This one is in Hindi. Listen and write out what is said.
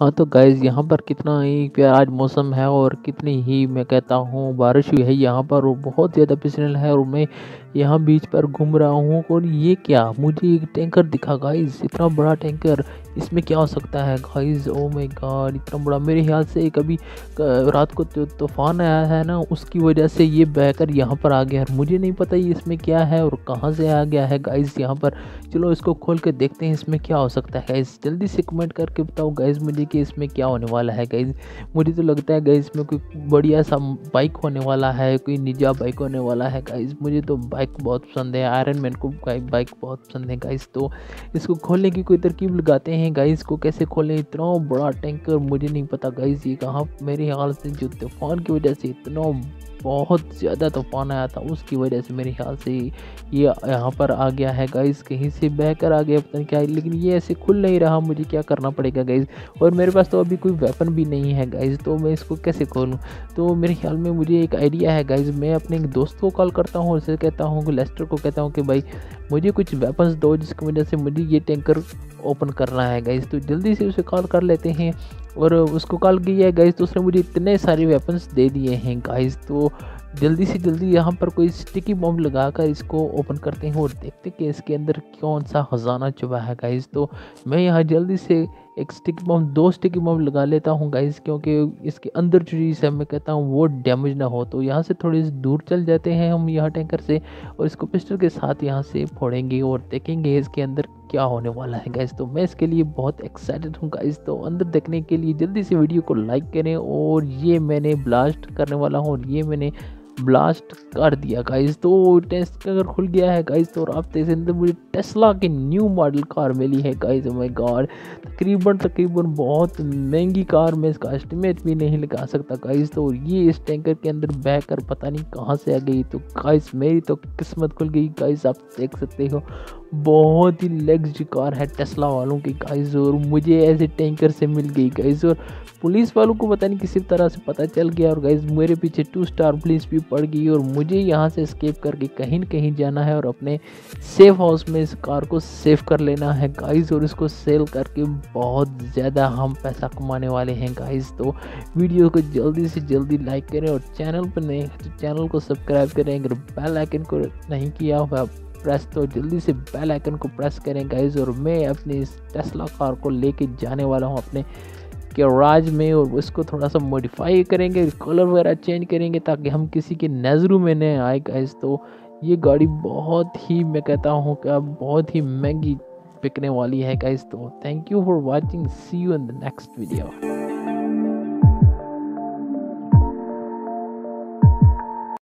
हाँ तो गाइज़ यहाँ पर कितना ही प्यारा आज मौसम है और कितनी ही मैं कहता हूँ बारिश हुई है यहाँ पर और बहुत ज़्यादा फिसलन है और मैं यहाँ बीच पर घूम रहा हूँ। और ये क्या मुझे एक टैंकर दिखा गाइज़, इतना बड़ा टैंकर, इसमें क्या हो सकता है गाइज़। ओ माय गॉड इतना बड़ा, मेरे ख्याल से कभी रात को तूफान आया है ना, उसकी वजह से ये बहकर यहाँ पर आ गया है। मुझे नहीं पता ये इसमें क्या है और कहाँ से आ गया है गाइज़ यहाँ पर। चलो इसको खोल के देखते हैं इसमें क्या हो सकता है गाइज़। जल्दी से कमेंट करके बताओ गाइज़ मुझे कि इसमें क्या होने वाला है गाइज़। मुझे तो लगता है गाइज़ इसमें कोई बढ़िया सा बाइक होने वाला है, कोई निंजा बाइक होने वाला है गाइज़। मुझे तो बाइक बहुत पसंद है, आयरन मैन को बाइक बहुत पसंद है गाइज़। तो इसको खोलने की कोई तरकीब लगाते हैं गाइज़, को कैसे खोलें इतना बड़ा टैंकर। मुझे नहीं पता गाइज़ ये कहाँ, मेरे ख्याल से जो तूफान की वजह से इतना बहुत ज़्यादा तूफान आया था उसकी वजह से मेरे ख्याल से ये यहाँ पर आ गया है गाइज़, कहीं से बहकर आ गया पता नहीं क्या है। लेकिन ये ऐसे खुल नहीं रहा, मुझे क्या करना पड़ेगा गाइज़। और मेरे पास तो अभी कोई वेपन भी नहीं है गाइज़, तो मैं इसको कैसे खोलूँ। तो मेरे ख्याल में मुझे एक आइडिया है गाइज़, मैं अपने दोस्त को कॉल करता हूँ और उसे कहता हूँ कि लेस्टर को कहता हूँ कि भाई मुझे कुछ वेपन्स दो जिसकी वजह से मुझे ये टैंकर ओपन करना है गाइज़। तो जल्दी से उसे कॉल कर लेते हैं और उसको कॉल किया है गाइज़, तो उसने मुझे इतने सारे वेपन्स दे दिए हैं गाइज़। तो जल्दी से जल्दी यहाँ पर कोई स्टिकी बॉम्ब लगाकर इसको ओपन करते हैं और देखते हैं कि इसके अंदर कौन सा खजाना छुपा है गाइज़। तो मैं यहाँ जल्दी से एक स्टिकी बॉम्ब, दो स्टिकी बॉम्ब लगा लेता हूँ गाइज़, क्योंकि इसके अंदर जो चीज़ है मैं कहता हूँ वो डैमेज ना हो। तो यहाँ से थोड़ी दूर चल जाते हैं हम यहाँ टैंकर से और इसको पिस्टल के साथ यहाँ से फोड़ेंगे और देखेंगे इसके अंदर क्या होने वाला है गाइज़। तो मैं इसके लिए बहुत एक्साइटेड हूँ गाइज़। तो अंदर देखने के लिए जल्दी से वीडियो को लाइक करें। और ये मैंने ब्लास्ट करने वाला हूँ और ये मैंने ब्लास्ट कर दिया गाइज़। तो टैंकर खुल गया है गाइज़। तो रास्ते से अंदर मुझे टेस्ला की न्यू मॉडल कार मिली है गाइज़। ओ माय गॉड तकरीबन बहुत महंगी कार, मैं इसका एस्टिमेट भी नहीं लगा सकता गाइज़। तो ये इस टैंकर के अंदर बहकर पता नहीं कहाँ से आ गई। तो गाइज़ मेरी तो किस्मत खुल गई गाइज़, आप देख सकते हो बहुत ही लग्जरी कार है टेस्ला वालों की गाइज़, और मुझे ऐसे टैंकर से मिल गई गाइज़। और पुलिस वालों को पता नहीं किसी तरह से पता चल गया और गाइज़ मेरे पीछे 2 स्टार पुलिस भी पड़ गई और मुझे यहाँ से एस्केप करके कहीं न कहीं जाना है और अपने सेफ हाउस में इस कार को सेफ कर लेना है गाइज़। और इसको सेल करके बहुत ज़्यादा हम पैसा कमाने वाले हैं गाइज़। तो वीडियो को जल्दी से जल्दी लाइक करें और चैनल पर नहीं तो चैनल को सब्सक्राइब करें। अगर बेल आइकन को नहीं किया हुआ प्रेस तो जल्दी से बेल आइकन को प्रेस करें गाइज़। और मैं अपनी इस टेस्ला कार को लेके जाने वाला हूँ अपने गैराज में और इसको थोड़ा सा मॉडिफाई करेंगे, कलर वगैरह चेंज करेंगे ताकि हम किसी के नज़रों में न आए गाइज़। तो ये गाड़ी बहुत ही मैं कहता हूँ कि अब बहुत ही महंगी बिकने वाली है गाइज़। तो thank you for watching, see you in the next video.